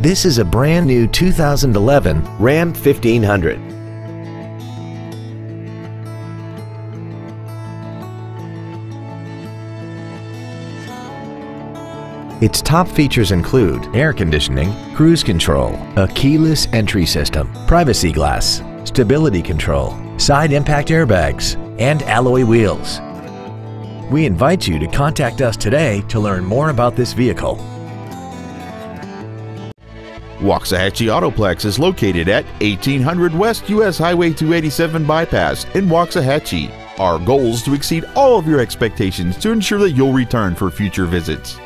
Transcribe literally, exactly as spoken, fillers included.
This is a brand new two thousand eleven Ram fifteen hundred. Its top features include air conditioning, cruise control, a keyless entry system, privacy glass, stability control, side impact airbags, and alloy wheels. We invite you to contact us today to learn more about this vehicle. Waxahachie Autoplex is located at eighteen hundred West U S Highway two eighty-seven Bypass in Waxahachie. Our goal is to exceed all of your expectations to ensure that you'll return for future visits.